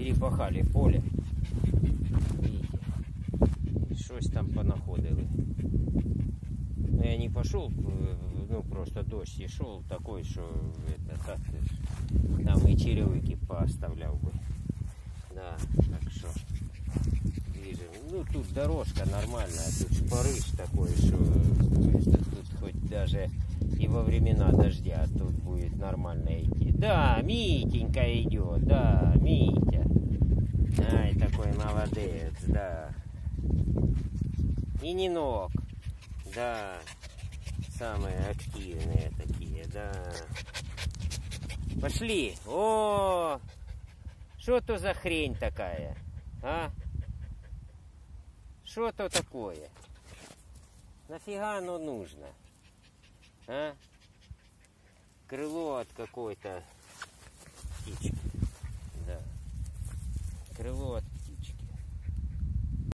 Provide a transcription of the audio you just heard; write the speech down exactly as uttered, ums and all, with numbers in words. перепахали поле. Видите, щось там понаходили. Но я не пошел, ну просто дождь и шел такой, что это так, там и черевики пооставлял бы. Да, так что движем. Ну тут дорожка нормальная, тут шпарыш такой, что тут хоть даже и во времена дождя тут будет нормально идти. Да, Митенька идет, да, Митя. Ай, такой молодец, да. И не ног, да. Самые активные такие, да. Пошли. О, что то за хрень такая, а? Что то такое? Нафига оно нужно? А? Крыло от какой-то птички. Да. Крыло от